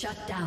Shut down.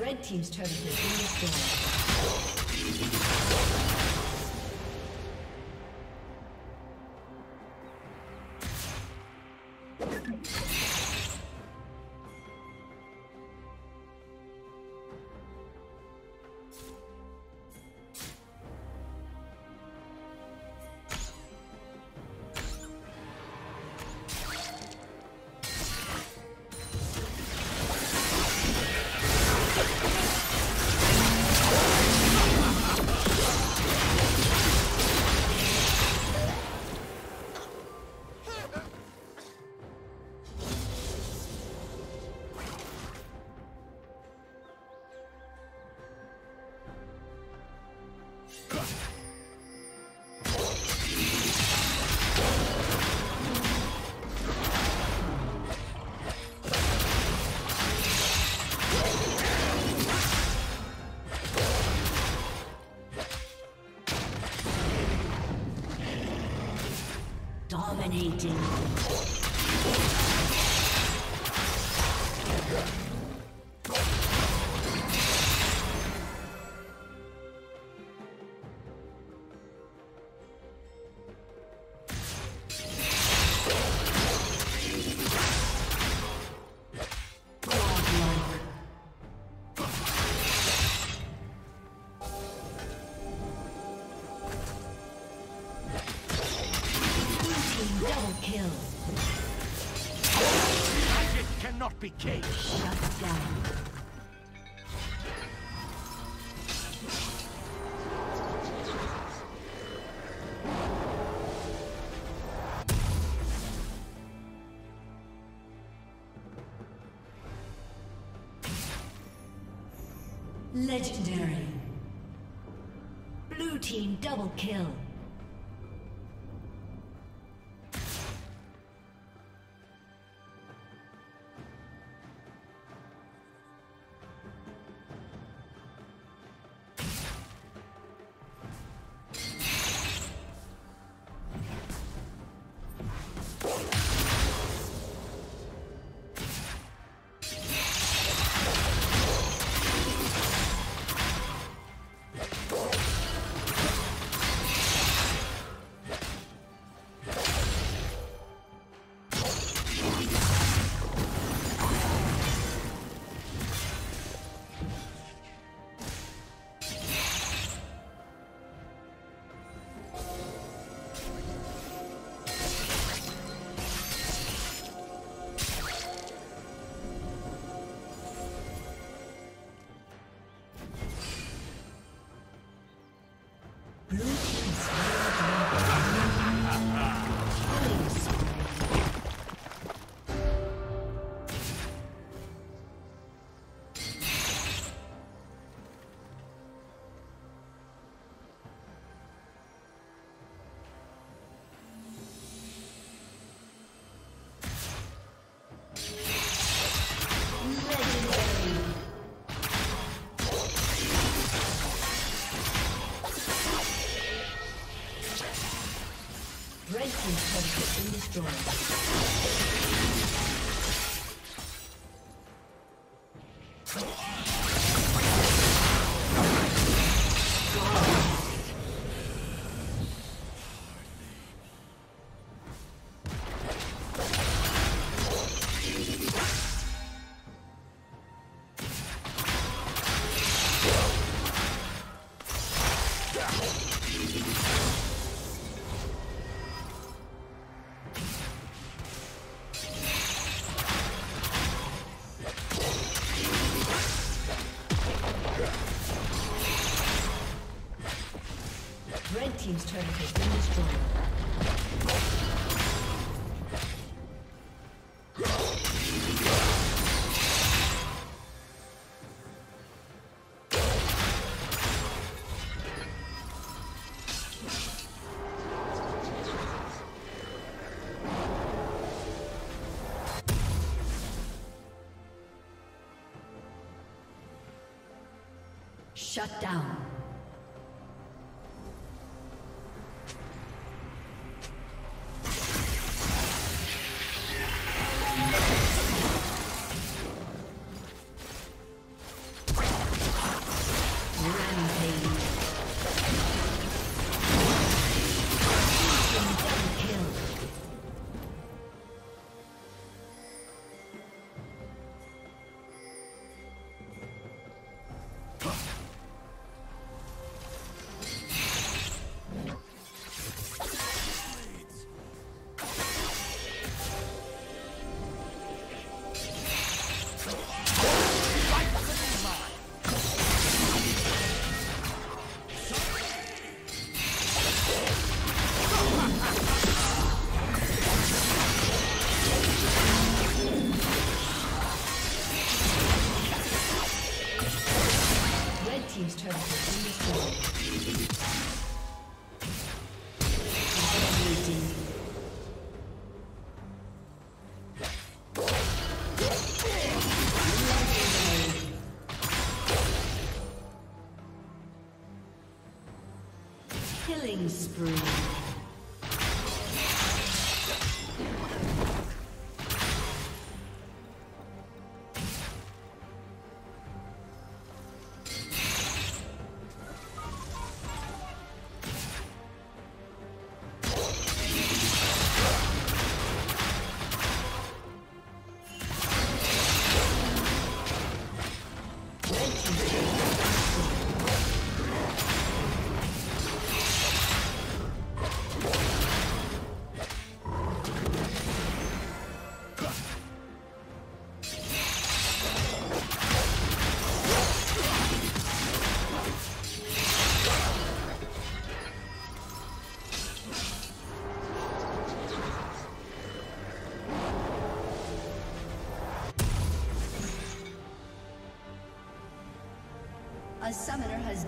Red team's turret has been destroyed. Dominating. Be caged. Shut down. Legendary. Blue team double kill. Team's turret has been destroyed. Shut down. Killing spree. A summoner